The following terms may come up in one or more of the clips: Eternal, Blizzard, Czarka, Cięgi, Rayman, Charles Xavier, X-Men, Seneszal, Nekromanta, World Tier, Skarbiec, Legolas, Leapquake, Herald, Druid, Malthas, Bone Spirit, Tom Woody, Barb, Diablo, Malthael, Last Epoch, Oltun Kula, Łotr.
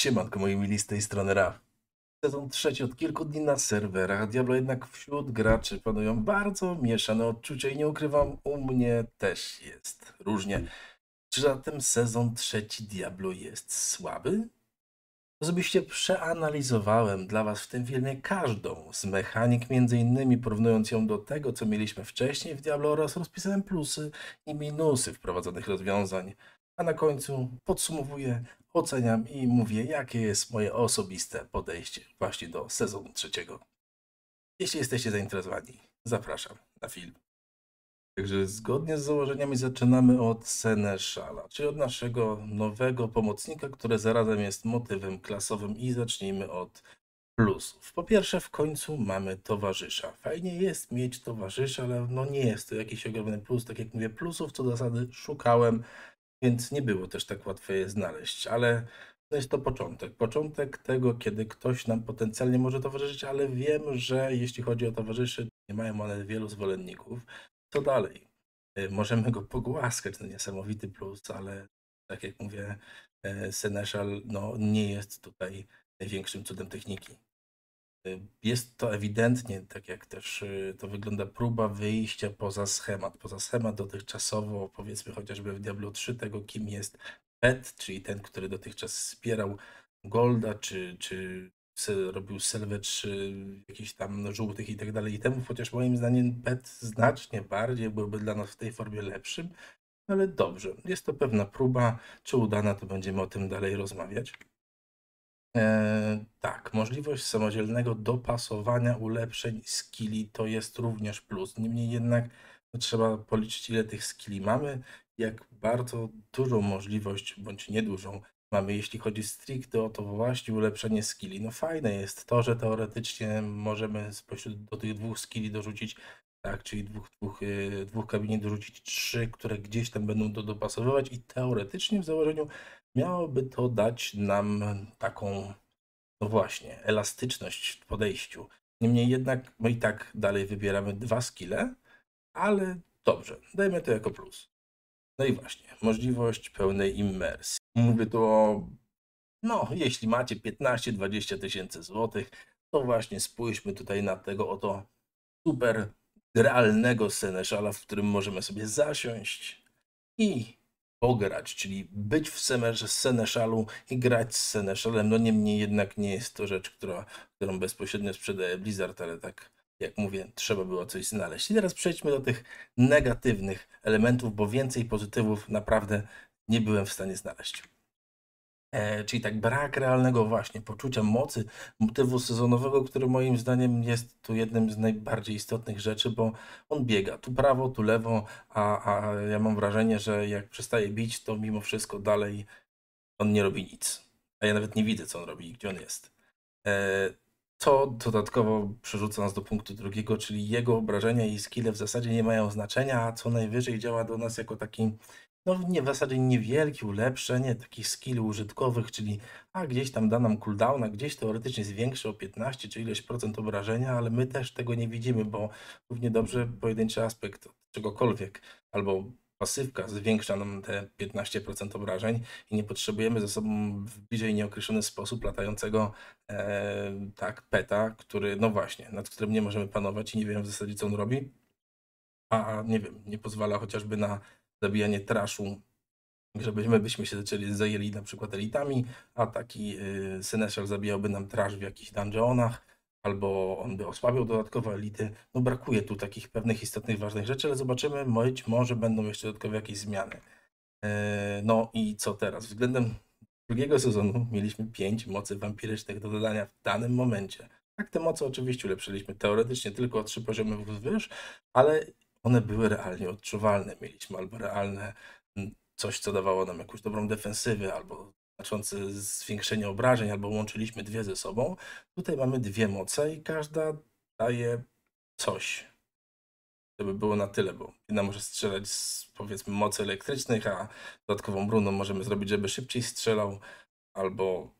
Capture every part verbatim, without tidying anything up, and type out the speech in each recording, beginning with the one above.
Siemanko moi mili, z tej strony Raf. Sezon trzeci od kilku dni na serwerach, a Diablo jednak wśród graczy panują bardzo mieszane odczucia i nie ukrywam, u mnie też jest różnie. Czy zatem sezon trzeci Diablo jest słaby? Osobiście przeanalizowałem dla Was w tym filmie każdą z mechanik, między innymi porównując ją do tego, co mieliśmy wcześniej w Diablo oraz rozpisałem plusy i minusy wprowadzonych rozwiązań. A na końcu podsumowuję, oceniam i mówię, jakie jest moje osobiste podejście właśnie do sezonu trzeciego. Jeśli jesteście zainteresowani, zapraszam na film. Także zgodnie z założeniami zaczynamy od Seneszala, czyli od naszego nowego pomocnika, który zarazem jest motywem klasowym, i zacznijmy od plusów. Po pierwsze, w końcu mamy towarzysza. Fajnie jest mieć towarzysza, ale no nie jest to jakiś ogromny plus. Tak jak mówię, plusów co do zasady szukałem, więc nie było też tak łatwo je znaleźć, ale no jest to początek. Początek tego, kiedy ktoś nam potencjalnie może towarzyszyć, ale wiem, że jeśli chodzi o towarzyszy, nie mają one wielu zwolenników. Co dalej? Możemy go pogłaskać, to niesamowity plus, ale tak jak mówię, Seneszal no, nie jest tutaj największym cudem techniki. Jest to ewidentnie, tak jak też to wygląda, próba wyjścia poza schemat. Poza schemat dotychczasowo, powiedzmy chociażby w Diablo trzy, tego kim jest Pet, czyli ten, który dotychczas wspierał Golda, czy, czy robił Selwę, czy jakichś tam żółtych i tak dalej. I temu, chociaż moim zdaniem Pet znacznie bardziej byłby dla nas w tej formie lepszym, ale dobrze, jest to pewna próba, czy udana, to będziemy o tym dalej rozmawiać. Eee, tak, możliwość samodzielnego dopasowania ulepszeń skilli to jest również plus. Niemniej jednak no, trzeba policzyć, ile tych skilli mamy, jak bardzo dużą możliwość, bądź niedużą mamy, jeśli chodzi stricte o to właśnie ulepszenie skilli. No fajne jest to, że teoretycznie możemy spośród do tych dwóch skilli dorzucić, tak, czyli dwóch, dwóch, yy, dwóch kamieni dorzucić trzy, które gdzieś tam będą to dopasowywać i teoretycznie w założeniu miałoby to dać nam taką, no właśnie, elastyczność w podejściu. Niemniej jednak my i tak dalej wybieramy dwa skille, ale dobrze, dajmy to jako plus. No i właśnie, możliwość pełnej immersji. Mówię tu o, no jeśli macie piętnaście do dwudziestu tysięcy złotych, to właśnie spójrzmy tutaj na tego oto super realnego Seneszala, w którym możemy sobie zasiąść i pograć, czyli być w Seneszalu i grać z Seneszalem. No niemniej jednak nie jest to rzecz, która, którą bezpośrednio sprzedaje Blizzard, ale tak jak mówię, trzeba było coś znaleźć. I teraz przejdźmy do tych negatywnych elementów, bo więcej pozytywów naprawdę nie byłem w stanie znaleźć. E, czyli tak, brak realnego właśnie poczucia mocy, motywu sezonowego, który moim zdaniem jest tu jednym z najbardziej istotnych rzeczy, bo on biega tu prawo, tu lewo, a, a ja mam wrażenie, że jak przestaje bić, to mimo wszystko dalej on nie robi nic. A ja nawet nie widzę, co on robi i gdzie on jest. E, to dodatkowo przerzuca nas do punktu drugiego, czyli jego obrażenia i skille w zasadzie nie mają znaczenia, a co najwyżej działa do nas jako taki, no nie, w zasadzie niewielkie ulepszenie takich skill użytkowych, czyli a gdzieś tam da nam cooldowna, gdzieś teoretycznie zwiększy o piętnaście czy ileś procent obrażenia, ale my też tego nie widzimy, bo równie dobrze pojedynczy aspekt czegokolwiek albo pasywka zwiększa nam te piętnaście procent obrażeń i nie potrzebujemy ze sobą w bliżej nieokreślony sposób latającego e, tak peta, który no właśnie, nad którym nie możemy panować i nie wiem w zasadzie co on robi, a nie wiem, nie pozwala chociażby na zabijanie traszu, żebyśmy byśmy się zaczęli, zajęli na przykład elitami, a taki y, Seneszal zabijałby nam trasz w jakichś dungeonach, albo on by osłabiał dodatkowo elity. No brakuje tu takich pewnych istotnych, ważnych rzeczy, ale zobaczymy, być może będą jeszcze dodatkowe jakieś zmiany. Yy, no i co teraz? Względem drugiego sezonu mieliśmy pięć mocy wampirycznych do dodania w danym momencie. Tak, te moce oczywiście ulepszyliśmy teoretycznie tylko o trzy poziomy wzwyż, ale one były realnie odczuwalne, mieliśmy albo realne coś, co dawało nam jakąś dobrą defensywę, albo znaczące zwiększenie obrażeń, albo łączyliśmy dwie ze sobą. Tutaj mamy dwie moce i każda daje coś, żeby było na tyle, bo jedna może strzelać z, powiedzmy, mocy elektrycznych, a dodatkową bruną możemy zrobić, żeby szybciej strzelał, albo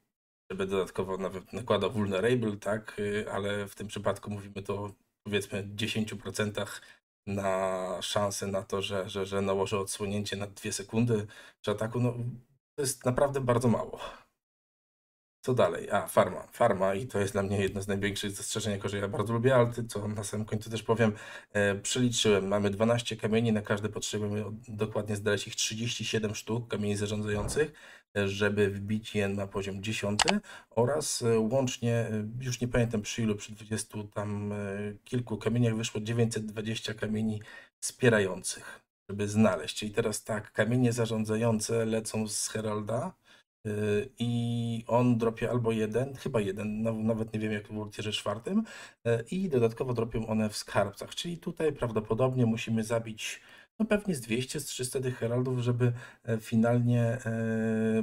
żeby dodatkowo nawet nakładał vulnerable, tak, ale w tym przypadku mówimy to, powiedzmy, dziesięć procent na szansę na to, że, że, że nałożę odsłonięcie na dwie sekundy przy ataku, no to jest naprawdę bardzo mało. Co dalej? A, farma. Farma i to jest dla mnie jedno z największych zastrzeżeń, jako że ja bardzo lubię alty, co na samym końcu też powiem. E, przeliczyłem, mamy dwanaście kamieni, na każdy potrzebujemy dokładnie zdarzyć ich trzydzieści siedem sztuk kamieni zarządzających, żeby wbić je na poziom dziesiąty oraz łącznie, już nie pamiętam przy ilu, przy dwudziestu tam kilku kamieniach wyszło dziewięćset dwadzieścia kamieni wspierających, żeby znaleźć. I teraz tak, kamienie zarządzające lecą z Heralda, i on dropie albo jeden, chyba jeden, nawet nie wiem jak w World Tierze czwartym, i dodatkowo dropią one w skarbcach, czyli tutaj prawdopodobnie musimy zabić no pewnie z dwieście, z trzysta tych heraldów, żeby finalnie,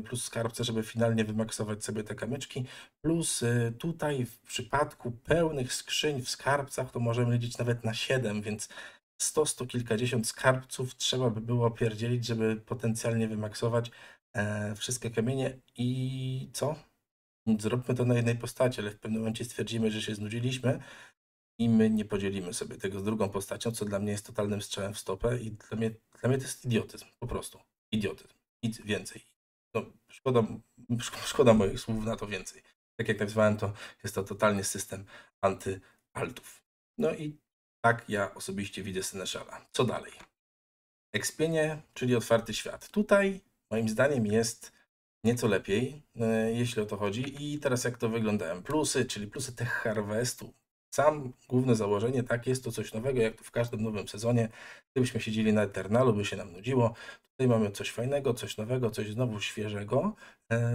plus skarbce, żeby finalnie wymaksować sobie te kamyczki, plus tutaj w przypadku pełnych skrzyń w skarbcach to możemy liczyć nawet na siedem, więc sto, sto kilkadziesiąt skarbców trzeba by było pierdzielić, żeby potencjalnie wymaksować wszystkie kamienie i co? Zróbmy to na jednej postaci, ale w pewnym momencie stwierdzimy, że się znudziliśmy i my nie podzielimy sobie tego z drugą postacią, co dla mnie jest totalnym strzałem w stopę i dla mnie, dla mnie to jest idiotyzm, po prostu. Idiotyzm. Nic więcej. No, szkoda, szkoda moich słów na to więcej. Tak jak nazwałem to, jest to totalnie system antyaltów. No i tak ja osobiście widzę Seneszala. Co dalej? Expienie, czyli otwarty świat. Tutaj moim zdaniem jest nieco lepiej, jeśli o to chodzi. I teraz jak to wyglądają? Plusy, czyli plusy Tech Harvestu. Sam główne założenie, tak, jest to coś nowego, jak to w każdym nowym sezonie. Gdybyśmy siedzieli na Eternalu, by się nam nudziło. Tutaj mamy coś fajnego, coś nowego, coś znowu świeżego.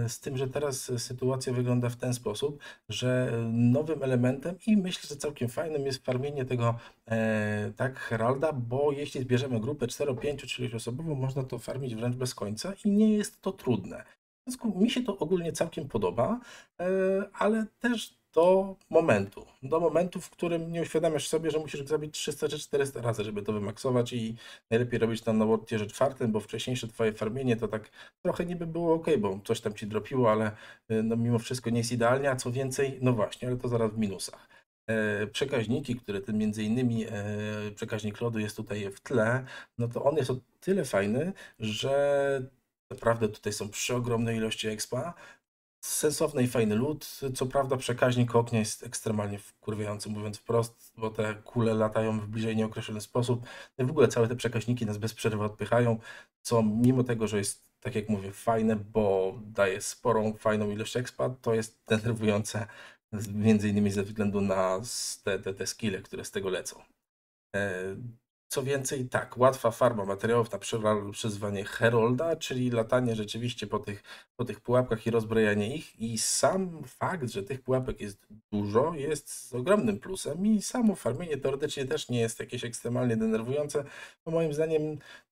Z tym, że teraz sytuacja wygląda w ten sposób, że nowym elementem i myślę, że całkiem fajnym jest farmienie tego tak Heralda, bo jeśli zbierzemy grupę cztero, pięć czy sześć osobową, można to farmić wręcz bez końca i nie jest to trudne. W związku mi się to ogólnie całkiem podoba, ale też do momentu, do momentu, w którym nie uświadamiasz sobie, że musisz zabić trzysta czy czterysta razy, żeby to wymaksować i najlepiej robić tam na World Tierze czwartym, bo wcześniejsze twoje farmienie to tak trochę niby było ok, bo coś tam ci dropiło, ale no mimo wszystko nie jest idealnie, a co więcej, no właśnie, ale to zaraz w minusach. Przekaźniki, które ten między innymi przekaźnik lodu jest tutaj w tle, no to on jest o tyle fajny, że naprawdę tutaj są przeogromne ilości expa, sensowny i fajny lód. Co prawda przekaźnik ognia jest ekstremalnie wkurwiający, mówiąc wprost, bo te kule latają w bliżej nieokreślony sposób. W ogóle całe te przekaźniki nas bez przerwy odpychają, co mimo tego, że jest, tak jak mówię, fajne, bo daje sporą, fajną ilość expa, to jest denerwujące między innymi ze względu na te, te, te skille, które z tego lecą. Co więcej, tak, łatwa farma materiałów na przyzwanie Herolda, czyli latanie rzeczywiście po tych, po tych pułapkach i rozbrojanie ich. I sam fakt, że tych pułapek jest dużo, jest ogromnym plusem. I samo farmienie teoretycznie też nie jest jakieś ekstremalnie denerwujące. Bo moim zdaniem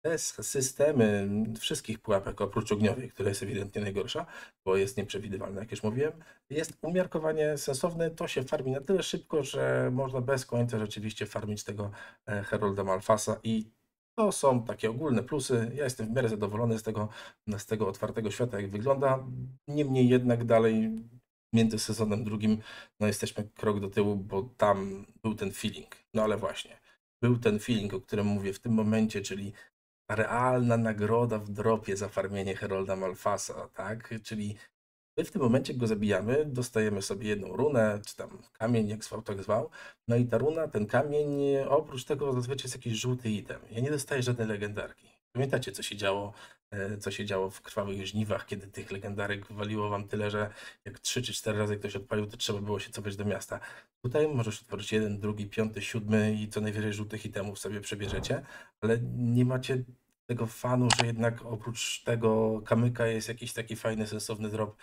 te systemy wszystkich pułapek, oprócz ogniowej, która jest ewidentnie najgorsza, bo jest nieprzewidywalna, jak już mówiłem, jest umiarkowanie sensowne. To się farmi na tyle szybko, że można bez końca rzeczywiście farmić tego Herolda Malfa. I to są takie ogólne plusy. Ja jestem w miarę zadowolony z tego, z tego otwartego świata, jak wygląda. Niemniej jednak dalej między sezonem drugim no jesteśmy krok do tyłu, bo tam był ten feeling. No ale właśnie, był ten feeling, o którym mówię w tym momencie, czyli realna nagroda w dropie za farmienie Herolda Malthasa, tak? Czyli my w tym momencie go zabijamy, dostajemy sobie jedną runę, czy tam kamień, jak zwał, tak zwał. No i ta runa, ten kamień, oprócz tego zazwyczaj jest jakiś żółty item. Ja nie dostaję żadnej legendarki. Pamiętacie, co się działo, co się działo w krwawych żniwach, kiedy tych legendarek waliło wam tyle, że jak trzy czy cztery razy ktoś odpalił, to trzeba było się cofać do miasta. Tutaj możesz otworzyć jeden, drugi, piąty, siódmy i co najwyżej żółtych itemów sobie przebierzecie, ale nie macie tego fanu, że jednak oprócz tego kamyka jest jakiś taki fajny, sensowny drop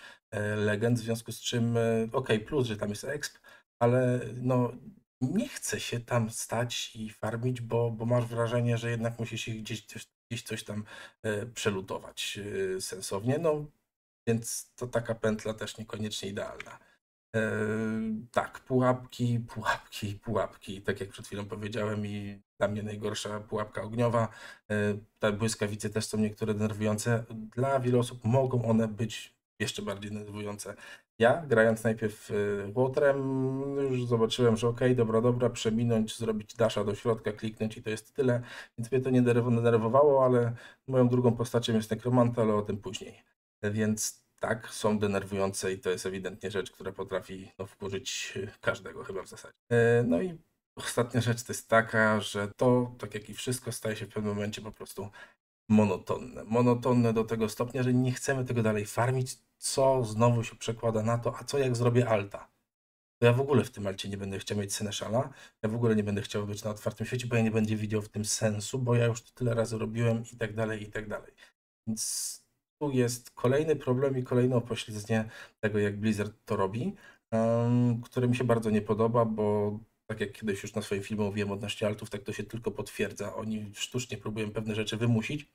legend, w związku z czym ok, plus, że tam jest exp, ale no nie chce się tam stać i farmić, bo, bo masz wrażenie, że jednak musisz ich gdzieś, gdzieś coś tam przelutować sensownie, no więc to taka pętla też niekoniecznie idealna. Tak, pułapki, pułapki, pułapki, tak jak przed chwilą powiedziałem i dla mnie najgorsza pułapka ogniowa, te błyskawice też są niektóre denerwujące, dla wielu osób mogą one być jeszcze bardziej denerwujące. Ja grając najpierw Łotrem już zobaczyłem, że ok, dobra, dobra, przeminąć, zrobić dasha do środka, kliknąć i to jest tyle, więc mnie to nie denerwowało, ale moją drugą postacią jest Nekromanta, ale o tym później, więc tak, są denerwujące i to jest ewidentnie rzecz, która potrafi no, wkurzyć każdego chyba w zasadzie. No i ostatnia rzecz to jest taka, że to, tak jak i wszystko, staje się w pewnym momencie po prostu monotonne. Monotonne do tego stopnia, że nie chcemy tego dalej farmić, co znowu się przekłada na to, a co jak zrobię alta. To ja w ogóle w tym alcie nie będę chciał mieć Seneszala, ja w ogóle nie będę chciał być na otwartym świecie, bo ja nie będę widział w tym sensu, bo ja już to tyle razy robiłem i tak dalej, i tak dalej. Więc tu jest kolejny problem i kolejne opośledzenie tego, jak Blizzard to robi, um, które mi się bardzo nie podoba, bo tak jak kiedyś już na swoim filmie mówiłem odnośnie altów, tak to się tylko potwierdza. Oni sztucznie próbują pewne rzeczy wymusić,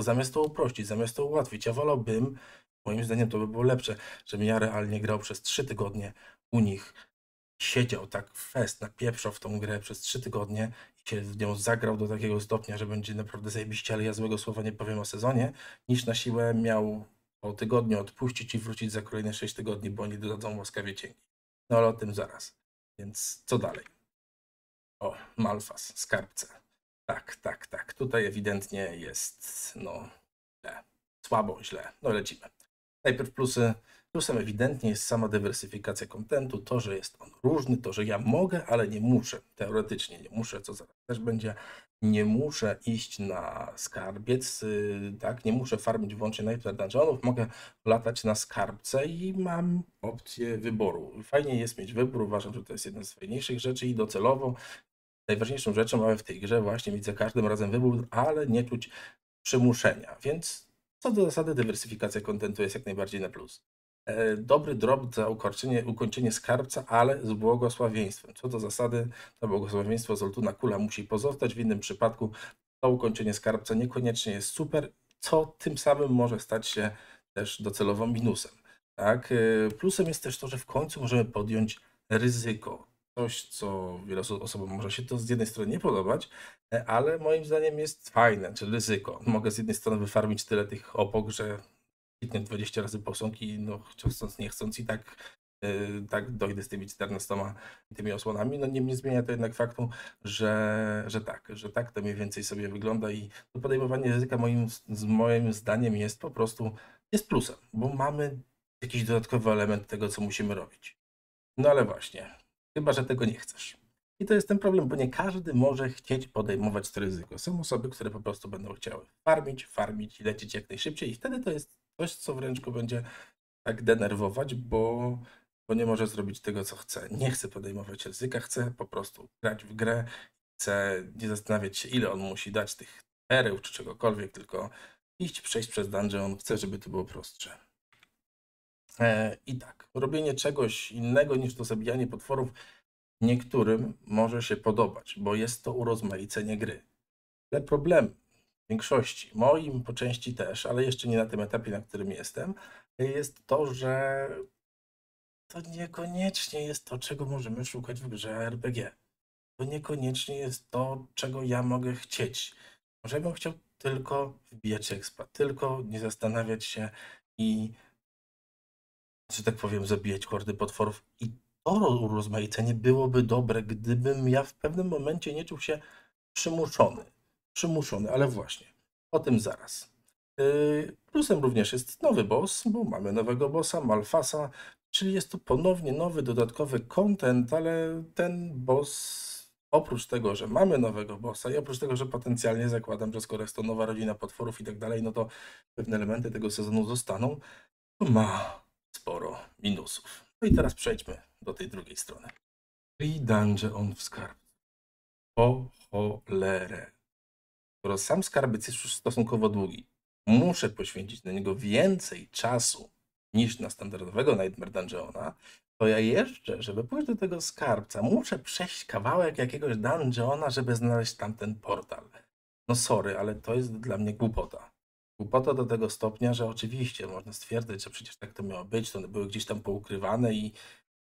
zamiast to uprościć, zamiast to ułatwić. Ja wolałbym, moim zdaniem to by było lepsze, żebym ja realnie grał przez trzy tygodnie u nich, siedział tak fest, napieprzał w tą grę przez trzy tygodnie i się w nią zagrał do takiego stopnia, że będzie naprawdę zajebiście, ale ja złego słowa nie powiem o sezonie, niż na siłę miał po tygodniu odpuścić i wrócić za kolejne sześć tygodni, bo oni dodadzą łaskawie cienki. No ale o tym zaraz. Więc co dalej? O, Malfas, skarbce. Tak, tak, tak. Tutaj ewidentnie jest, no, źle. Słabo, źle. No lecimy. Najpierw plusy. Plusem ewidentnie jest sama dywersyfikacja kontentu, to, że jest on różny, to, że ja mogę, ale nie muszę, teoretycznie nie muszę, co zaraz też będzie, nie muszę iść na skarbiec, tak, nie muszę farmić wyłącznie Nightmare Dungeonów, mogę latać na skarbce i mam opcję wyboru. Fajnie jest mieć wybór, uważam, że to jest jedna z fajniejszych rzeczy i docelowo najważniejszą rzeczą, mamy w tej grze właśnie mieć za każdym razem wybór, ale nie czuć przymuszenia, więc co do zasady dywersyfikacja kontentu jest jak najbardziej na plus. Dobry drop za ukończenie, ukończenie skarbca, ale z błogosławieństwem. Co do zasady, to błogosławieństwo z Oltuna Kula musi pozostać. W innym przypadku to ukończenie skarbca niekoniecznie jest super, co tym samym może stać się też docelowo minusem. Tak? Plusem jest też to, że w końcu możemy podjąć ryzyko. Coś, co wielu osobom może się to z jednej strony nie podobać, ale moim zdaniem jest fajne, czyli ryzyko. Mogę z jednej strony wyfarmić tyle tych opok, że dwadzieścia razy posągi, no chcąc nie chcąc i tak, yy, tak dojdę z tymi czternastoma tymi osłonami. No nie, nie zmienia to jednak faktu, że, że tak, że tak to mniej więcej sobie wygląda i to podejmowanie ryzyka moim, z moim zdaniem jest po prostu, jest plusem, bo mamy jakiś dodatkowy element tego, co musimy robić. No ale właśnie, chyba że tego nie chcesz. I to jest ten problem, bo nie każdy może chcieć podejmować to ryzyko. Są osoby, które po prostu będą chciały farmić, farmić i lecieć jak najszybciej i wtedy to jest coś, co wręcz go będzie tak denerwować, bo, bo nie może zrobić tego, co chce. Nie chce podejmować ryzyka, chce po prostu grać w grę, chce nie zastanawiać się, ile on musi dać tych pereł czy czegokolwiek, tylko iść, przejść przez dungeon, chce, żeby to było prostsze. E, I tak, robienie czegoś innego niż to zabijanie potworów niektórym może się podobać, bo jest to urozmaicenie gry. Ale problem większości, moim po części też, ale jeszcze nie na tym etapie, na którym jestem, jest to, że to niekoniecznie jest to, czego możemy szukać w grze R P G. To niekoniecznie jest to, czego ja mogę chcieć. Może bym chciał tylko wbijać expa, tylko nie zastanawiać się i, że tak powiem, zabijać hordy potworów. I to urozmaicenie byłoby dobre, gdybym ja w pewnym momencie nie czuł się przymuszony. Przymuszony, ale właśnie, o tym zaraz. Yy, plusem również jest nowy boss, bo mamy nowego bossa, Malfasa, czyli jest to ponownie nowy, dodatkowy content, ale ten boss, oprócz tego, że mamy nowego bossa i oprócz tego, że potencjalnie zakładam, że skoro jest to nowa rodzina potworów i tak dalej, no to pewne elementy tego sezonu zostaną, ma sporo minusów. No i teraz przejdźmy do tej drugiej strony. I dungeon w skarbcu. Po cholerę. Skoro sam skarbiec jest już stosunkowo długi, muszę poświęcić na niego więcej czasu niż na standardowego Nightmare Dungeona, to ja jeszcze, żeby pójść do tego skarbca, muszę przejść kawałek jakiegoś dungeona, żeby znaleźć tamten portal. No sorry, ale to jest dla mnie głupota. Głupota do tego stopnia, że oczywiście można stwierdzać, że przecież tak to miało być, to one były gdzieś tam poukrywane i...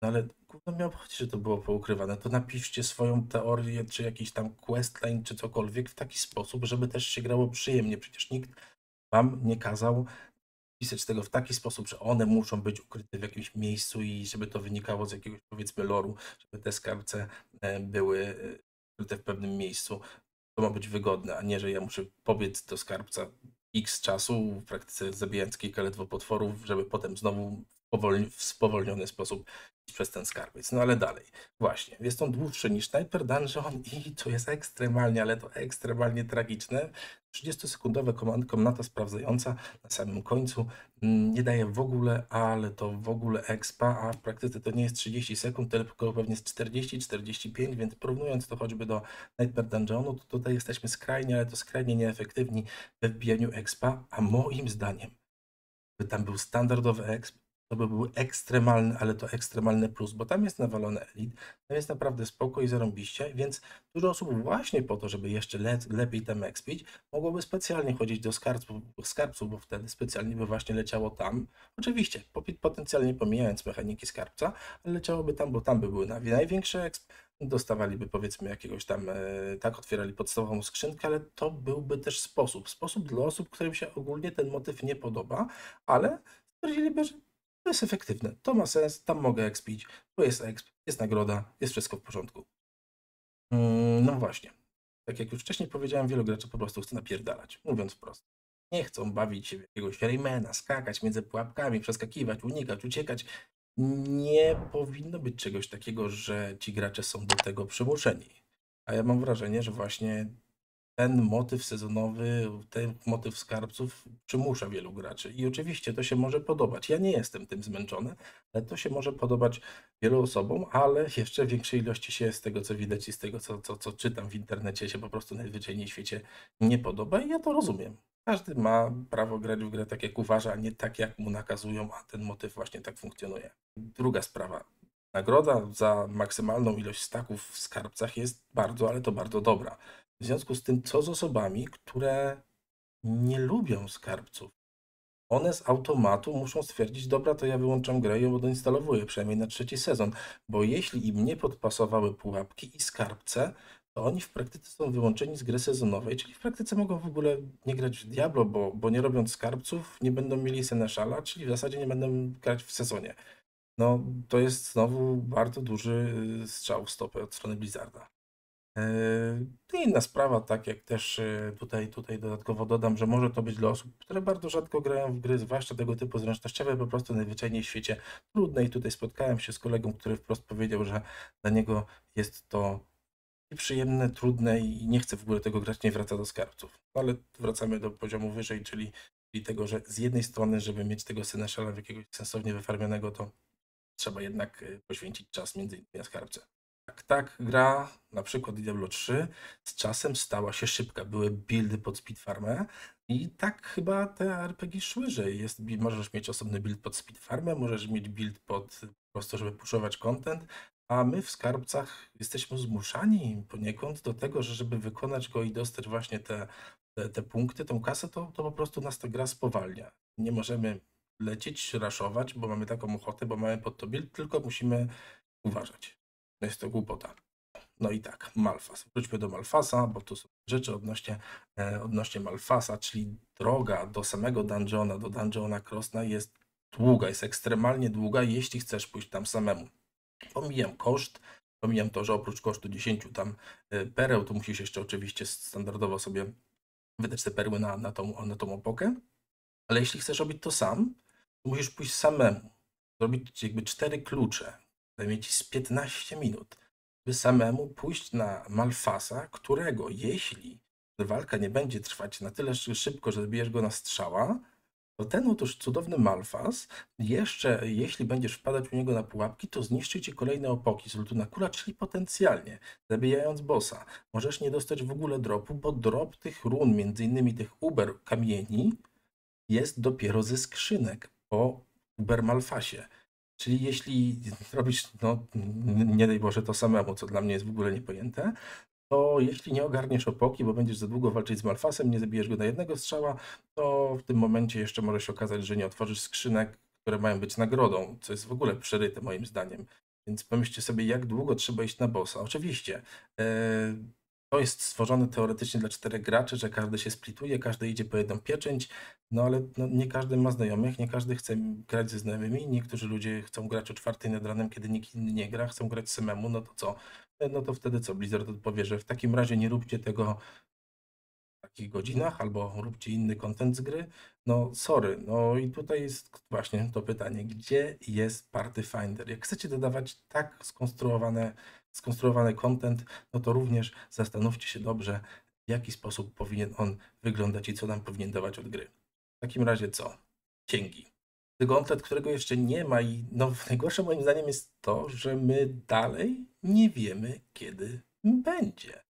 No ale gówno mnie obchodzi, że to było poukrywane, to napiszcie swoją teorię, czy jakiś tam questline, czy cokolwiek w taki sposób, żeby też się grało przyjemnie. Przecież nikt wam nie kazał pisać tego w taki sposób, że one muszą być ukryte w jakimś miejscu i żeby to wynikało z jakiegoś, powiedzmy, loru, żeby te skarbce były ukryte w pewnym miejscu. To ma być wygodne, a nie, że ja muszę pobiec do skarbca, x czasu w praktyce zabijając kilka ledwo potworów, żeby potem znowu w spowolniony sposób iść przez ten skarbiec. No ale dalej. Właśnie. Jest on dłuższy niż Sniper Dungeon i to jest ekstremalnie, ale to ekstremalnie tragiczne. trzydziestosekundowe komnata sprawdzająca na samym końcu nie daje w ogóle, ale to w ogóle expa, a w praktyce to nie jest trzydzieści sekund, tylko pewnie jest czterdzieści czterdzieści pięć, więc porównując to choćby do Nightmare Dungeonu, to tutaj jesteśmy skrajnie, ale to skrajnie nieefektywni we wbijaniu expa, a moim zdaniem, gdyby tam był standardowy exp, to by był ekstremalny, ale to ekstremalny plus, bo tam jest nawalone elit, tam jest naprawdę spoko i zarąbiście, więc dużo osób właśnie po to, żeby jeszcze le lepiej tam expić, mogłoby specjalnie chodzić do skarbców, skarbców, bo wtedy specjalnie by właśnie leciało tam. Oczywiście, potencjalnie pomijając mechaniki skarbca, ale leciałoby tam, bo tam by były największe exp, dostawaliby powiedzmy jakiegoś tam, e, tak otwierali podstawową skrzynkę, ale to byłby też sposób, sposób dla osób, którym się ogólnie ten motyw nie podoba, ale stwierdziliby, że to jest efektywne, to ma sens, tam mogę expić, tu jest exp, jest nagroda, jest wszystko w porządku. Mm, no właśnie, tak jak już wcześniej powiedziałem, wielu graczy po prostu chce napierdalać, mówiąc wprost. Nie chcą bawić się w jakiegoś Raymana, skakać między pułapkami, przeskakiwać, unikać, uciekać. Nie powinno być czegoś takiego, że ci gracze są do tego przymuszeni. A ja mam wrażenie, że właśnie ten motyw sezonowy, ten motyw skarbców przymusza wielu graczy. I oczywiście to się może podobać. Ja nie jestem tym zmęczony, ale to się może podobać wielu osobom, ale jeszcze większej ilości się z tego, co widać i z tego, co, co, co czytam w internecie, się po prostu najzwyczajniej w świecie nie podoba i ja to rozumiem. Każdy ma prawo grać w grę tak, jak uważa, a nie tak, jak mu nakazują, a ten motyw właśnie tak funkcjonuje. Druga sprawa. Nagroda za maksymalną ilość staków w skarbcach jest bardzo, ale to bardzo dobra. W związku z tym, co z osobami, które nie lubią skarbców? One z automatu muszą stwierdzić, dobra, to ja wyłączam grę i ją odinstalowuję, przynajmniej na trzeci sezon, bo jeśli im nie podpasowały pułapki i skarbce, to oni w praktyce są wyłączeni z gry sezonowej, czyli w praktyce mogą w ogóle nie grać w Diablo, bo, bo nie robiąc skarbców nie będą mieli Seneszala, czyli w zasadzie nie będą grać w sezonie. No, to jest znowu bardzo duży strzał w stopę od strony Blizzarda. To inna sprawa, tak jak też tutaj, tutaj dodatkowo dodam, że może to być dla osób, które bardzo rzadko grają w gry, zwłaszcza tego typu zręcznościowe, po prostu najzwyczajniej w świecie trudne i tutaj spotkałem się z kolegą, który wprost powiedział, że dla niego jest to nieprzyjemne, trudne i nie chce w ogóle tego grać, nie wraca do skarbców. No ale wracamy do poziomu wyżej, czyli, czyli tego, że z jednej strony, żeby mieć tego Seneszala w jakiegoś sensownie wyfarmionego, to trzeba jednak poświęcić czas między innymi na skarbce. Tak, tak, gra na przykład Diablo trzy z czasem stała się szybka. Były buildy pod Speedfarmę i tak chyba te R P G szły, że jest, możesz mieć osobny build pod Speedfarmę, możesz mieć build pod po prostu, żeby puszować content, a my w skarbcach jesteśmy zmuszani poniekąd do tego, że żeby wykonać go i dostać właśnie te, te, te punkty, tą kasę, to, to po prostu nas ta gra spowalnia. Nie możemy lecieć, raszować, bo mamy taką ochotę, bo mamy pod to build, tylko musimy uważać. Jest to głupota. No i tak, Malthas. Wróćmy do Malthasa, bo tu są rzeczy odnośnie, e, odnośnie Malthasa, czyli droga do samego dungeona, do dungeona Krosna jest długa, jest ekstremalnie długa, jeśli chcesz pójść tam samemu. Pomijam koszt, pomijam to, że oprócz kosztu dziesięciu tam e, pereł, to musisz jeszcze oczywiście standardowo sobie wydać te perły na, na, tą, na tą epokę, ale jeśli chcesz robić to sam, to musisz pójść samemu, zrobić jakby cztery klucze. Zajmie ci z piętnaście minut, by samemu pójść na Malthasa, którego jeśli walka nie będzie trwać na tyle szybko, że zbijesz go na strzała, to ten otóż cudowny Malthas, jeszcze jeśli będziesz wpadać u niego na pułapki, to zniszczy ci kolejne opoki z lutu na kula, czyli potencjalnie, zabijając bossa, możesz nie dostać w ogóle dropu, bo drop tych run, między innymi tych uber kamieni, jest dopiero ze skrzynek po uber Malthasie. Czyli jeśli robisz, no nie daj Boże, to samemu, co dla mnie jest w ogóle niepojęte, to jeśli nie ogarniesz opoki, bo będziesz za długo walczyć z Malthasem, nie zabijesz go na jednego strzała, to w tym momencie jeszcze może się okazać, że nie otworzysz skrzynek, które mają być nagrodą, co jest w ogóle przeryte moim zdaniem. Więc pomyślcie sobie, jak długo trzeba iść na bossa. Oczywiście, yy, to jest stworzone teoretycznie dla czterech graczy, że każdy się splituje, każdy idzie po jedną pieczęć, no ale no, nie każdy ma znajomych, nie każdy chce grać ze znajomymi, niektórzy ludzie chcą grać o czwartej nad ranem, kiedy nikt inny nie gra, chcą grać samemu, no to co? No to wtedy co? Blizzard odpowie, że w takim razie nie róbcie tego takich godzinach, albo róbcie inny content z gry, no sorry. No i tutaj jest właśnie to pytanie, gdzie jest Party Finder? Jak chcecie dodawać tak skonstruowane, skonstruowany content, no to również zastanówcie się dobrze, w jaki sposób powinien on wyglądać i co nam powinien dawać od gry. W takim razie co? Księgi. Gauntlet, którego jeszcze nie ma i no, najgorsze moim zdaniem jest to, że my dalej nie wiemy, kiedy będzie.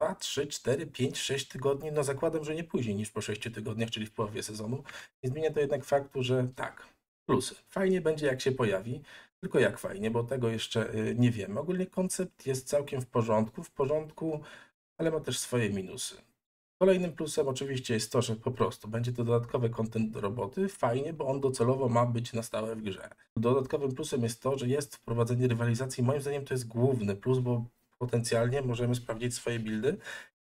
dwa, trzy, cztery, pięć, sześć tygodni, no zakładam, że nie później niż po sześciu tygodniach, czyli w połowie sezonu. Nie zmienia to jednak faktu, że tak, plusy. Fajnie będzie, jak się pojawi, tylko jak fajnie, bo tego jeszcze nie wiemy. Ogólnie koncept jest całkiem w porządku, w porządku, ale ma też swoje minusy. Kolejnym plusem oczywiście jest to, że po prostu będzie to dodatkowy content do roboty. Fajnie, bo on docelowo ma być na stałe w grze. Dodatkowym plusem jest to, że jest wprowadzenie rywalizacji. Moim zdaniem to jest główny plus, bo potencjalnie możemy sprawdzić swoje buildy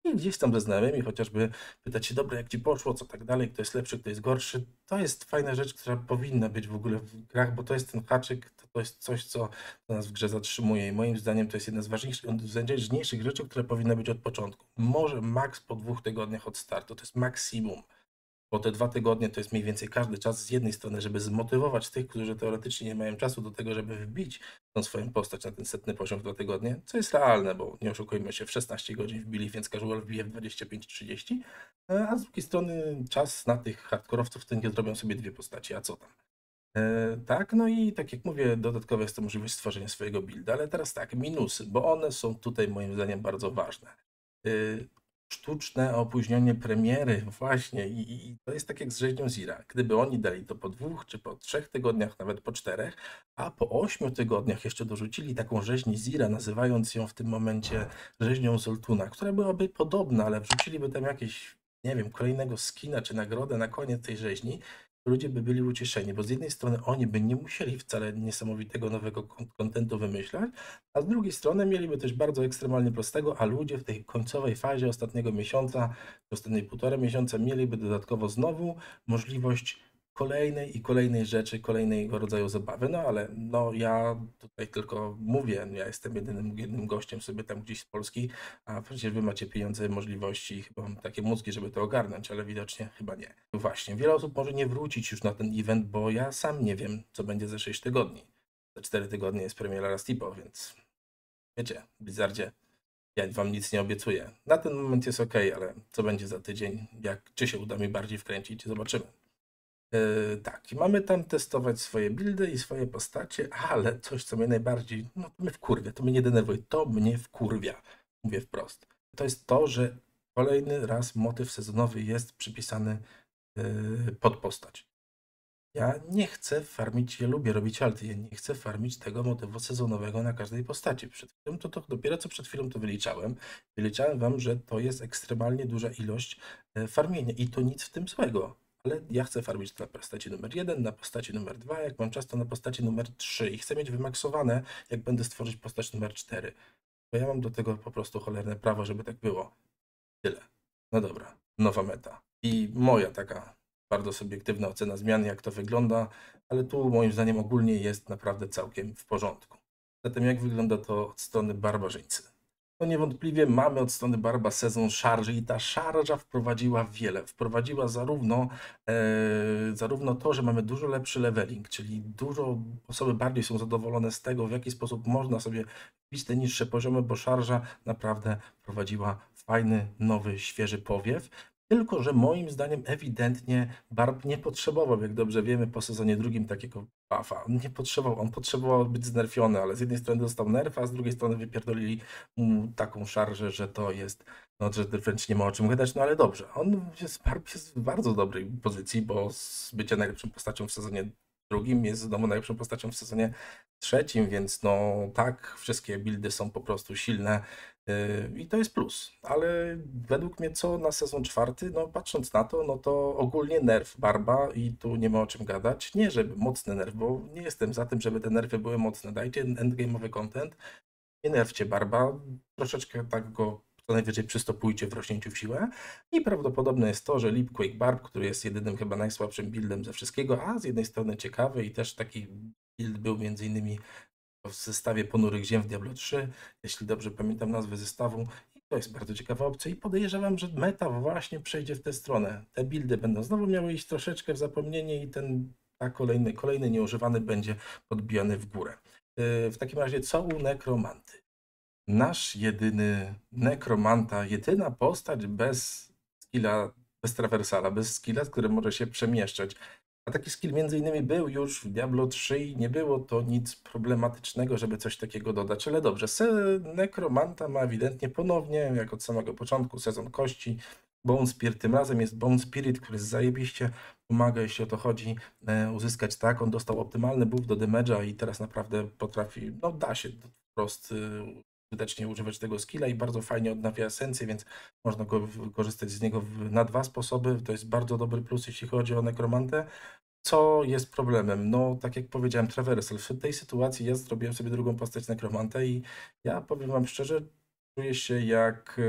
i gdzieś tam ze znajomymi chociażby pytać się, dobra, jak ci poszło, co tak dalej, kto jest lepszy, kto jest gorszy. To jest fajna rzecz, która powinna być w ogóle w grach, bo to jest ten haczyk, to, to jest coś, co nas w grze zatrzymuje i moim zdaniem to jest jedna z ważniejszych rzeczy, która powinna być od początku. Może maks po dwóch tygodniach od startu, to jest maksimum, bo te dwa tygodnie to jest mniej więcej każdy czas z jednej strony, żeby zmotywować tych, którzy teoretycznie nie mają czasu do tego, żeby wbić tą swoją postać na ten setny poziom w dwa tygodnie, co jest realne, bo nie oszukujmy się, w szesnaście godzin wbili, więc casual wbije w dwadzieścia pięć trzydzieści, a z drugiej strony czas na tych hardkorowców, to nie zrobią sobie dwie postaci, a co tam. E, tak, no i tak jak mówię, dodatkowa jest to możliwość stworzenia swojego builda, ale teraz tak, minusy, bo one są tutaj moim zdaniem bardzo ważne. E, Sztuczne opóźnienie premiery, właśnie, I, i to jest tak jak z rzeźnią Zira. Gdyby oni dali to po dwóch, czy po trzech tygodniach, nawet po czterech, a po ośmiu tygodniach jeszcze dorzucili taką rzeźnię Zira, nazywając ją w tym momencie rzeźnią Zoltuna, która byłaby podobna, ale wrzuciliby tam jakieś, nie wiem, kolejnego skina, czy nagrodę na koniec tej rzeźni, ludzie by byli ucieszeni, bo z jednej strony oni by nie musieli wcale niesamowitego nowego kontentu wymyślać, a z drugiej strony mieliby też bardzo ekstremalnie prostego, a ludzie w tej końcowej fazie ostatniego miesiąca, ostatniej półtora miesiąca mieliby dodatkowo znowu możliwość kolejnej i kolejnej rzeczy, kolejnego rodzaju zabawy, no ale no ja tutaj tylko mówię, ja jestem jedynym, jednym gościem sobie tam gdzieś z Polski, a przecież wy macie pieniądze, możliwości i chyba takie mózgi, żeby to ogarnąć, ale widocznie chyba nie. Właśnie, wiele osób może nie wrócić już na ten event, bo ja sam nie wiem, co będzie za sześć tygodni. Za cztery tygodnie jest premiera Last Epoch, więc wiecie, Blizzardzie, ja wam nic nie obiecuję. Na ten moment jest ok, ale co będzie za tydzień, jak, czy się uda mi bardziej wkręcić, zobaczymy. Yy, tak, i mamy tam testować swoje buildy i swoje postacie, ale coś, co mnie najbardziej, no to mnie wkurwia, to mnie nie denerwuje, to mnie wkurwia, mówię wprost. To jest to, że kolejny raz motyw sezonowy jest przypisany yy, pod postać. Ja nie chcę farmić, ja lubię robić alty, ja nie chcę farmić tego motywu sezonowego na każdej postaci. Przed chwilą to, to dopiero co przed chwilą to wyliczałem. Wyliczałem wam, że to jest ekstremalnie duża ilość yy, farmienia i to nic w tym złego. Ale ja chcę farmić na postaci numer jeden, na postaci numer dwa, jak mam czas to na postaci numer trzy i chcę mieć wymaksowane, jak będę stworzyć postać numer cztery. Bo ja mam do tego po prostu cholerne prawo, żeby tak było. Tyle. No dobra, nowa meta. I moja taka bardzo subiektywna ocena zmian, jak to wygląda, ale tu moim zdaniem ogólnie jest naprawdę całkiem w porządku. Zatem jak wygląda to od strony barbarzyńcy? No niewątpliwie mamy od strony Barba sezon szarży i ta szarża wprowadziła wiele. Wprowadziła zarówno, e, zarówno to, że mamy dużo lepszy leveling, czyli dużo osoby bardziej są zadowolone z tego, w jaki sposób można sobie bić te niższe poziomy, bo szarża naprawdę wprowadziła fajny, nowy, świeży powiew. Tylko że moim zdaniem ewidentnie Barb nie potrzebował, jak dobrze wiemy, po sezonie drugim takiego buffa. Nie potrzebował, on potrzebował być znerfiony, ale z jednej strony dostał nerfa, a z drugiej strony wypierdolili mu taką szarżę, że to jest, no że wręcz nie ma o czym gadać, no ale dobrze. On jest, Barb jest w bardzo dobrej pozycji, bo z bycia najlepszą postacią w sezonie drugim jest znowu najlepszą postacią w sezonie trzecim, więc no tak, wszystkie buildy są po prostu silne yy, i to jest plus, ale według mnie co na sezon czwarty, no patrząc na to, no to ogólnie nerf Barba i tu nie ma o czym gadać, nie żeby mocny nerf, bo nie jestem za tym, żeby te nerfy były mocne, dajcie endgame'owy content, nie nerfcie Barba, troszeczkę tak go co najwyżej przystopujcie w rośnięciu w siłę i prawdopodobne jest to, że Leapquake Barb, który jest jedynym chyba najsłabszym buildem ze wszystkiego, a z jednej strony ciekawy i też taki build był między innymi w zestawie Ponurych Ziem w Diablo trzy, jeśli dobrze pamiętam nazwę zestawu, i To jest bardzo ciekawa opcja i podejrzewam, że meta właśnie przejdzie w tę stronę. Te buildy będą znowu miały iść troszeczkę w zapomnienie i ten a kolejny, kolejny nieużywany będzie podbijany w górę. W takim razie co u nekromanty? Nasz jedyny nekromanta, jedyna postać bez skilla, bez trawersala, bez skilla, który może się przemieszczać. A taki skill między innymi był już w Diablo trzy i nie było to nic problematycznego, żeby coś takiego dodać, ale dobrze. Nekromanta ma ewidentnie ponownie, jak od samego początku, sezon kości. Bone Spirit, tym razem jest Bone Spirit, który zajebiście pomaga, jeśli o to chodzi, uzyskać tak. On dostał optymalny buff do damage'a i teraz naprawdę potrafi, no da się wprost skutecznie używać tego skilla i bardzo fajnie odnawia esencję, więc można go korzystać z niego na dwa sposoby. To jest bardzo dobry plus, jeśli chodzi o nekromantę. Co jest problemem? No, tak jak powiedziałem, traversal. W tej sytuacji ja zrobiłem sobie drugą postać nekromantę i ja powiem wam szczerze, czuję się jak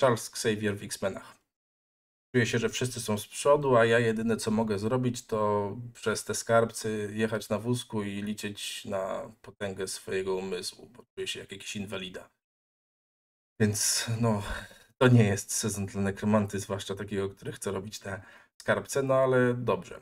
Charles Xavier w X-Menach. Czuję się, że wszyscy są z przodu, a ja jedyne co mogę zrobić, to przez te skarbcy jechać na wózku i liczyć na potęgę swojego umysłu, bo czuję się jak jakiś inwalida. Więc no, to nie jest sezon dla nekromanty, zwłaszcza takiego, który chce robić te skarbce, no ale dobrze.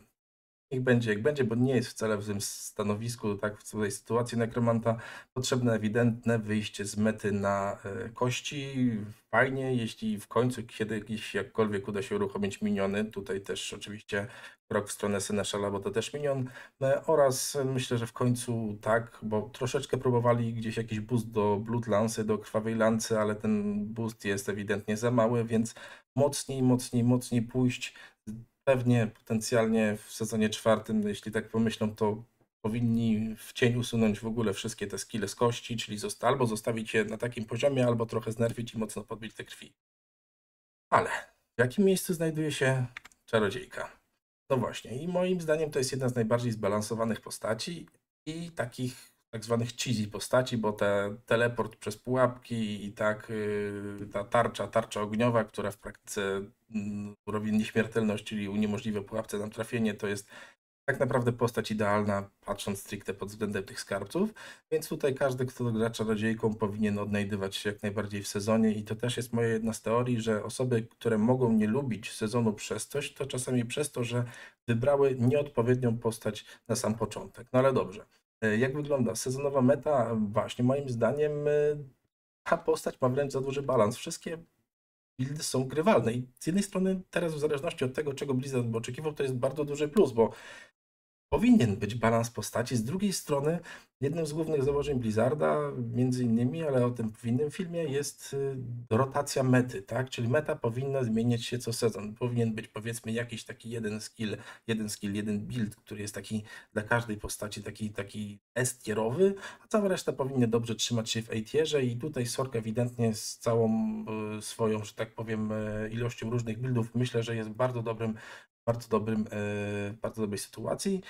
Niech będzie jak będzie, bo nie jest wcale w tym stanowisku, tak, w tej sytuacji nekromanta potrzebne ewidentne wyjście z mety na kości. Fajnie, jeśli w końcu kiedyś jakkolwiek uda się uruchomić miniony, tutaj też oczywiście krok w stronę Seneszala, bo to też minion, oraz myślę, że w końcu tak, bo troszeczkę próbowali gdzieś jakiś boost do Blood Lancy, do Krwawej Lancy, ale ten boost jest ewidentnie za mały, więc mocniej, mocniej, mocniej pójść. Pewnie potencjalnie w sezonie czwartym, jeśli tak pomyślą, to powinni w cień usunąć w ogóle wszystkie te skille z kości, czyli zosta albo zostawić je na takim poziomie, albo trochę znerwić i mocno podbić te krwi. Ale w jakim miejscu znajduje się czarodziejka? No właśnie, i moim zdaniem to jest jedna z najbardziej zbalansowanych postaci i takich tak zwanych cheesy postaci, bo te teleport przez pułapki i tak yy, ta tarcza, tarcza ogniowa, która w praktyce robi nieśmiertelność, czyli uniemożliwia pułapce nam trafienie, to jest tak naprawdę postać idealna, patrząc stricte pod względem tych skarbców, więc tutaj każdy, kto gra czarodziejką, powinien odnajdywać się jak najbardziej w sezonie i to też jest moja jedna z teorii, że osoby, które mogą nie lubić sezonu przez coś, to czasami przez to, że wybrały nieodpowiednią postać na sam początek. No ale dobrze. Jak wygląda sezonowa meta? Właśnie moim zdaniem ta postać ma wręcz za duży balans. Wszystkie buildy są grywalne i z jednej strony teraz w zależności od tego, czego Blizzard by oczekiwał, to jest bardzo duży plus, bo powinien być balans postaci. Z drugiej strony jednym z głównych założeń Blizzarda, między innymi, ale o tym w innym filmie, jest rotacja mety, tak? Czyli meta powinna zmieniać się co sezon. Powinien być, powiedzmy, jakiś taki jeden skill, jeden skill, jeden build, który jest taki dla każdej postaci taki, taki S-tierowy, a cała reszta powinna dobrze trzymać się w A-tierze i tutaj Sork ewidentnie z całą swoją, że tak powiem, ilością różnych buildów, myślę, że jest bardzo dobrym bardzo dobrym, bardzo dobrej sytuacji,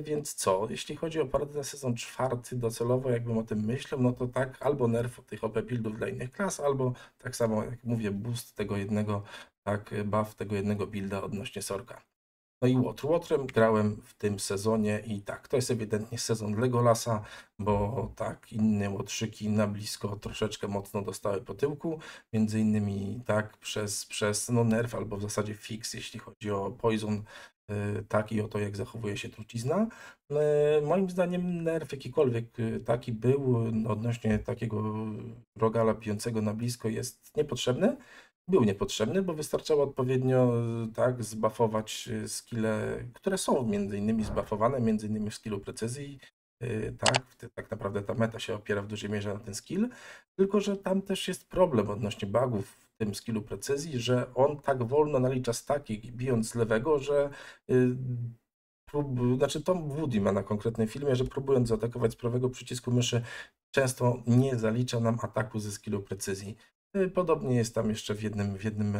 więc co? Jeśli chodzi o parody na sezon czwarty, docelowo jakbym o tym myślał, no to tak, albo nerf tych O P buildów dla innych klas, albo tak samo jak mówię, boost tego jednego, tak, buff tego jednego builda odnośnie Sorka. No i Łotr. Łotrem grałem w tym sezonie i tak, to jest ewidentnie sezon Legolasa, bo tak, inne Łotrzyki na blisko troszeczkę mocno dostały po tyłku, między innymi tak przez, przez no nerf albo w zasadzie fix, jeśli chodzi o poison, tak i o to, jak zachowuje się trucizna. Moim zdaniem nerf jakikolwiek taki był odnośnie takiego rogala pijącego na blisko jest niepotrzebny. Był niepotrzebny, bo wystarczało odpowiednio tak zbuffować skille, które są między innymi zbuffowane, między innymi w skillu precyzji. Tak, tak naprawdę ta meta się opiera w dużej mierze na ten skill, tylko że tam też jest problem odnośnie bugów w tym skillu precyzji, że on tak wolno nalicza staki, bijąc z lewego, że prób, znaczy Tom Woody ma na konkretnym filmie, że próbując zaatakować z prawego przycisku myszy, często nie zalicza nam ataku ze skillu precyzji. Podobnie jest tam jeszcze w jednym, w jednym,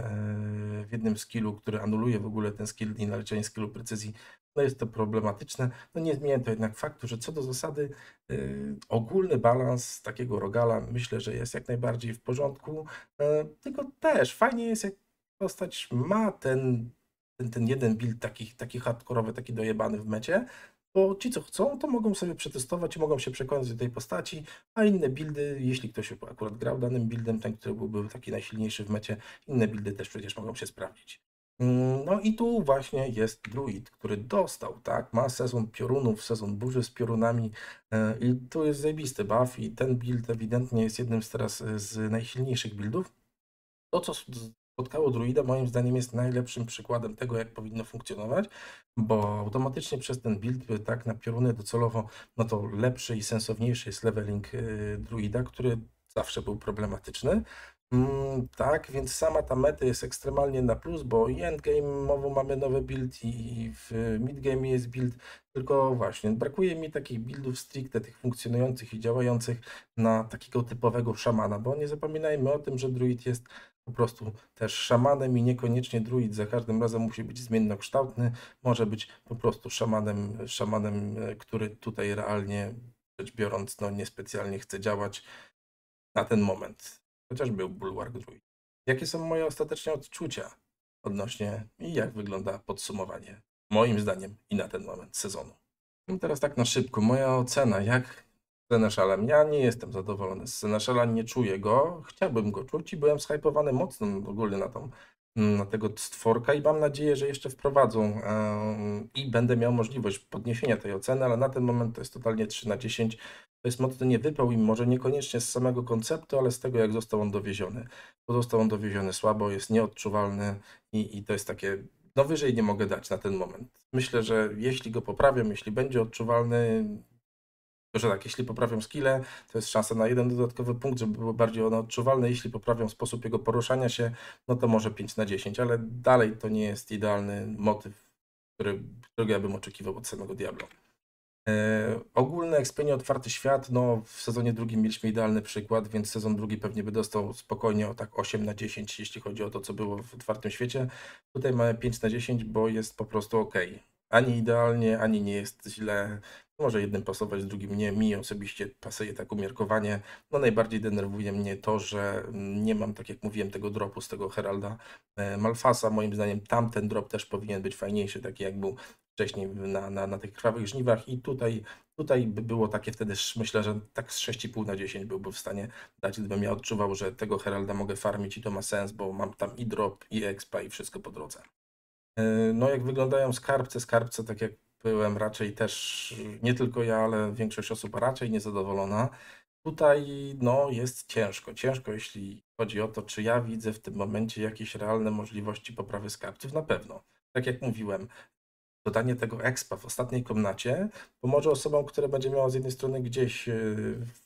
w jednym skillu, który anuluje w ogóle ten skill i naliczenie skillu precyzji. No jest to problematyczne. No nie zmienia to jednak faktu, że co do zasady yy, ogólny balans takiego rogala myślę, że jest jak najbardziej w porządku. Yy, tylko też fajnie jest, jak postać ma ten, ten, ten jeden build taki, taki hardkorowy, taki dojebany w mecie, bo ci co chcą, to mogą sobie przetestować i mogą się przekonać do tej postaci, a inne buildy, jeśli ktoś akurat grał danym buildem, ten, który byłby taki najsilniejszy w mecie, inne buildy też przecież mogą się sprawdzić. No i tu właśnie jest druid, który dostał, tak, ma sezon piorunów, sezon burzy z piorunami i tu jest zajebisty buff i ten build ewidentnie jest jednym z teraz z najsilniejszych buildów. To, co spotkało druida, moim zdaniem jest najlepszym przykładem tego, jak powinno funkcjonować, bo automatycznie przez ten build, tak, na pioruny docelowo, no to lepszy i sensowniejszy jest leveling druida, który zawsze był problematyczny. Mm, tak, więc sama ta meta jest ekstremalnie na plus, bo i endgame'owo mamy nowy build i w midgame jest build, tylko właśnie brakuje mi takich buildów stricte tych funkcjonujących i działających na takiego typowego szamana, bo nie zapominajmy o tym, że druid jest po prostu też szamanem i niekoniecznie druid za każdym razem musi być zmiennokształtny, może być po prostu szamanem, szamanem, który tutaj realnie rzecz biorąc no, niespecjalnie chce działać na ten moment. Chociaż był bulwark druid. Jakie są moje ostateczne odczucia odnośnie i jak wygląda podsumowanie, moim zdaniem i na ten moment sezonu. I teraz tak na szybko, moja ocena jak z Seneszalem. Ja nie jestem zadowolony z Seneszala, nie czuję go, chciałbym go czuć i byłem zhypowany mocno w ogóle na, tą, na tego stworka i mam nadzieję, że jeszcze wprowadzą yy, i będę miał możliwość podniesienia tej oceny, ale na ten moment to jest totalnie trzy na dziesięć. To jest mocno niewypał im, może niekoniecznie z samego konceptu, ale z tego, jak został on dowieziony. Bo został on dowieziony słabo, jest nieodczuwalny i, i to jest takie, no wyżej nie mogę dać na ten moment. Myślę, że jeśli go poprawią, jeśli będzie odczuwalny, to że tak, jeśli poprawią skillę, to jest szansa na jeden dodatkowy punkt, żeby było bardziej ono odczuwalne. Jeśli poprawią sposób jego poruszania się, no to może pięć na dziesięć, ale dalej to nie jest idealny motyw, który, którego ja bym oczekiwał od samego Diablo. Yy, ogólne X P, otwarty świat, no w sezonie drugim mieliśmy idealny przykład, więc sezon drugi pewnie by dostał spokojnie o tak osiem na dziesięć, jeśli chodzi o to, co było w otwartym świecie. Tutaj mamy pięć na dziesięć, bo jest po prostu ok. Ani idealnie, ani nie jest źle. Może jednym pasować, drugim nie. Mi osobiście pasuje tak umiarkowanie. No najbardziej denerwuje mnie to, że nie mam, tak jak mówiłem, tego dropu z tego Heralda Malfasa. Moim zdaniem tamten drop też powinien być fajniejszy, taki jak był wcześniej na, na, na tych krwawych żniwach i tutaj, tutaj by było takie wtedy, myślę, że tak z sześć i pół na dziesięć byłby w stanie dać, gdybym ja odczuwał, że tego Heralda mogę farmić i to ma sens, bo mam tam i drop, i expa, i wszystko po drodze. No jak wyglądają skarbce, skarbce tak jak byłem raczej też, nie tylko ja, ale większość osób raczej niezadowolona. Tutaj no, jest ciężko, ciężko jeśli chodzi o to, czy ja widzę w tym momencie jakieś realne możliwości poprawy skarbców, na pewno. Tak jak mówiłem, dodanie tego expa w ostatniej komnacie pomoże osobom, które będzie miała z jednej strony gdzieś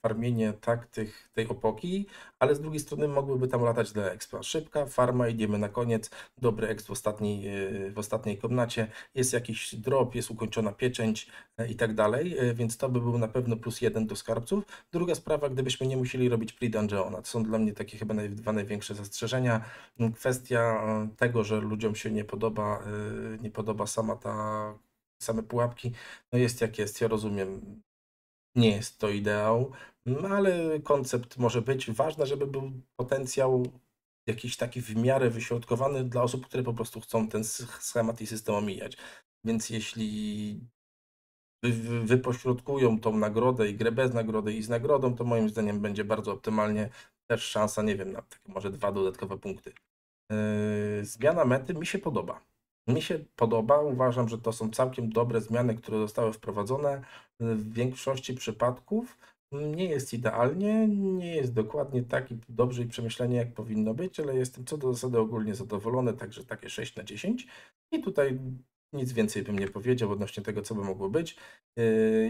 farmienie tak, tych, tej opoki, ale z drugiej strony mogłyby tam latać dla expa. Szybka farma, idziemy na koniec, dobry exp w ostatniej, w ostatniej komnacie, jest jakiś drop, jest ukończona pieczęć i tak dalej, więc to by był na pewno plus jeden do skarbców. Druga sprawa, gdybyśmy nie musieli robić pre-dungeona, to są dla mnie takie chyba naj, dwa największe zastrzeżenia. Kwestia tego, że ludziom się nie podoba, nie podoba sama ta same pułapki, no jest jak jest, ja rozumiem, nie jest to ideał, no ale koncept może być, ważne, żeby był potencjał jakiś taki w miarę wyśrodkowany dla osób, które po prostu chcą ten schemat i system omijać, więc jeśli wypośrodkują tą nagrodę i grę bez nagrody i z nagrodą, to moim zdaniem będzie bardzo optymalnie, też szansa, nie wiem, na takie może dwa dodatkowe punkty. Yy, zmiana mety mi się podoba. Mi się podoba, uważam, że to są całkiem dobre zmiany, które zostały wprowadzone. W większości przypadków nie jest idealnie, nie jest dokładnie tak i dobrze i przemyślenie jak powinno być, ale jestem co do zasady ogólnie zadowolony, także takie sześć na dziesięć i tutaj nic więcej bym nie powiedział odnośnie tego, co by mogło być.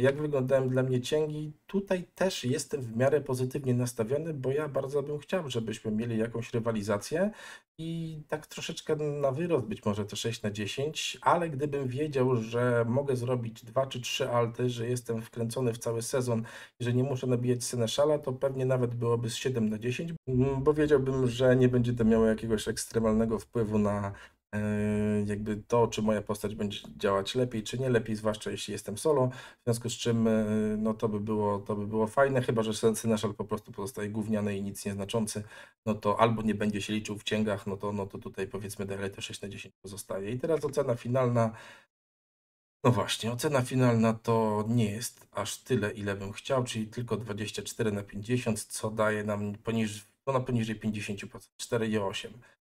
Jak wyglądają dla mnie cięgi, tutaj też jestem w miarę pozytywnie nastawiony, bo ja bardzo bym chciał, żebyśmy mieli jakąś rywalizację i tak troszeczkę na wyrost być może to sześć na dziesięć, ale gdybym wiedział, że mogę zrobić dwa czy trzy alty, że jestem wkręcony w cały sezon i że nie muszę nabijać Seneszala, to pewnie nawet byłoby z siedem na dziesięć, bo wiedziałbym, że nie będzie to miało jakiegoś ekstremalnego wpływu na jakby to, czy moja postać będzie działać lepiej, czy nie lepiej, zwłaszcza jeśli jestem solo, w związku z czym no to by było, to by było fajne, chyba że Seneszal po prostu pozostaje gówniany i nic nieznaczący, no to albo nie będzie się liczył w cięgach, no to, no to tutaj powiedzmy dalej to sześć na dziesięć pozostaje. I teraz ocena finalna. No właśnie, ocena finalna to nie jest aż tyle, ile bym chciał, czyli tylko dwadzieścia cztery na pięćdziesiąt, co daje nam poniżej, no na poniżej pięćdziesiąt procent, cztery i osiem.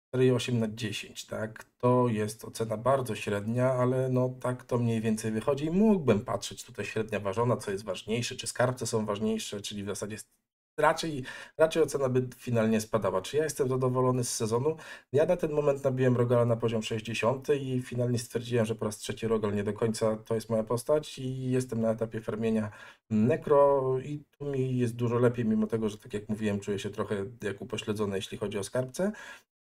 cztery i osiem na dziesięć, tak? To jest ocena bardzo średnia, ale no tak to mniej więcej wychodzi. Mógłbym patrzeć tutaj średnia ważona, co jest ważniejsze, czy skarbce są ważniejsze, czyli w zasadzie raczej, raczej ocena by finalnie spadała. Czy ja jestem zadowolony z sezonu? Ja na ten moment nabiłem Rogala na poziom sześćdziesiąt i finalnie stwierdziłem, że po raz trzeci Rogal nie do końca to jest moja postać i jestem na etapie farmienia Nekro i tu mi jest dużo lepiej, mimo tego, że tak jak mówiłem, czuję się trochę jak upośledzony, jeśli chodzi o skarbce.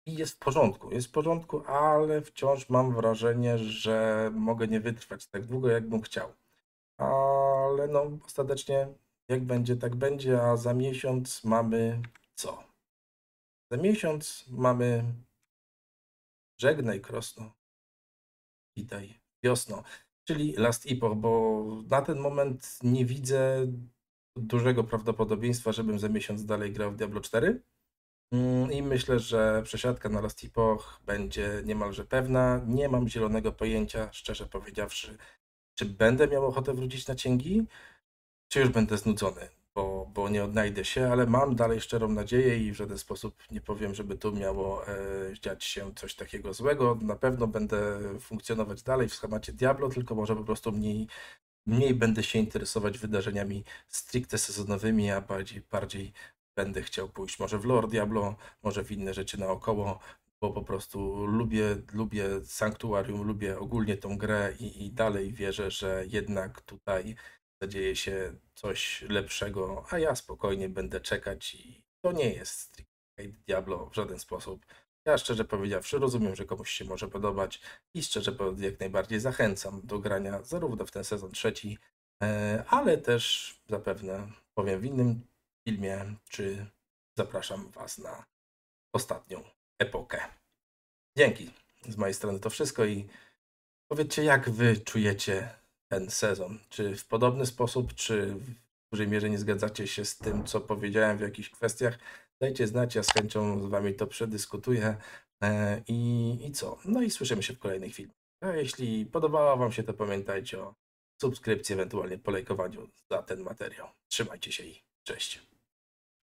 I jest w porządku, jest w porządku, ale wciąż mam wrażenie, że mogę nie wytrwać tak długo, jakbym chciał. Ale no, ostatecznie jak będzie, tak będzie, a za miesiąc mamy co? Za miesiąc mamy żegnaj krosno, witaj wiosno, czyli Last Epoch, bo na ten moment nie widzę dużego prawdopodobieństwa, żebym za miesiąc dalej grał w Diablo cztery. I myślę, że przesiadka na Last Epoch będzie niemalże pewna. Nie mam zielonego pojęcia, szczerze powiedziawszy, czy będę miał ochotę wrócić na cięgi, czy już będę znudzony, bo, bo nie odnajdę się, ale mam dalej szczerą nadzieję i w żaden sposób nie powiem, żeby tu miało e, dziać się coś takiego złego. Na pewno będę funkcjonować dalej w schemacie Diablo, tylko może po prostu mniej, mniej będę się interesować wydarzeniami stricte sezonowymi, a bardziej, bardziej będę chciał pójść może w lore Diablo, może w inne rzeczy naokoło, bo po prostu lubię, lubię Sanctuarium, lubię ogólnie tą grę i, i dalej wierzę, że jednak tutaj zadzieje się coś lepszego, a ja spokojnie będę czekać i to nie jest stricte Diablo w żaden sposób. Ja szczerze powiedziawszy rozumiem, że komuś się może podobać i szczerze powiem, jak najbardziej zachęcam do grania zarówno w ten sezon trzeci, ale też zapewne powiem w innym filmie, czy zapraszam Was na ostatnią epokę. Dzięki. Z mojej strony to wszystko i powiedzcie, jak Wy czujecie ten sezon. Czy w podobny sposób, czy w dużej mierze nie zgadzacie się z tym, co powiedziałem w jakichś kwestiach. Dajcie znać, ja z chęcią z Wami to przedyskutuję. I, i co? No i słyszymy się w kolejnych filmach. A jeśli podobała Wam się, to pamiętajcie o subskrypcji, ewentualnie polajkowaniu za ten materiał. Trzymajcie się i cześć.